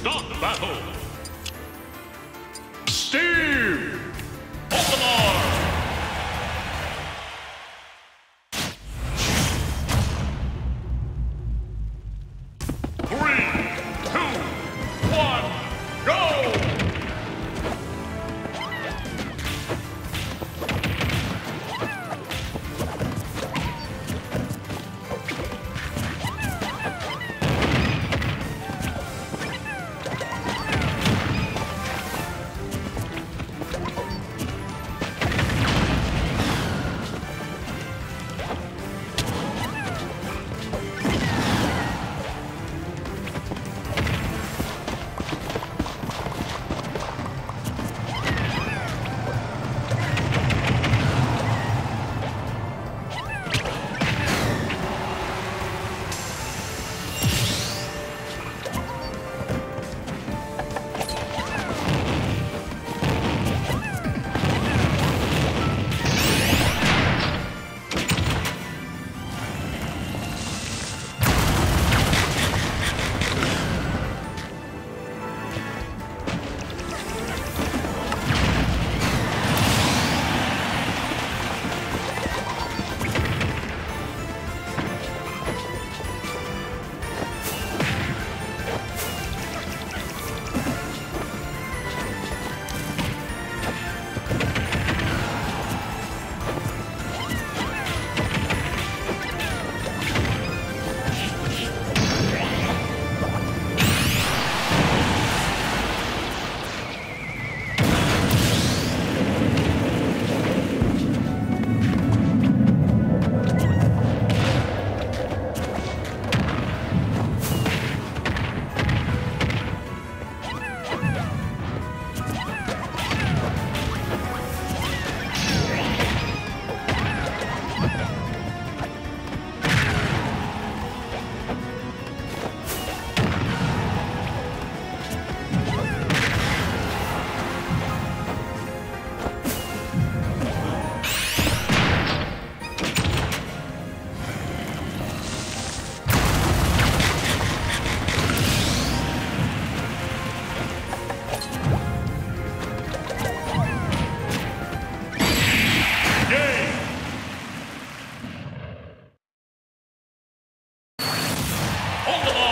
Start the battle. Steve! Open arms! Oh,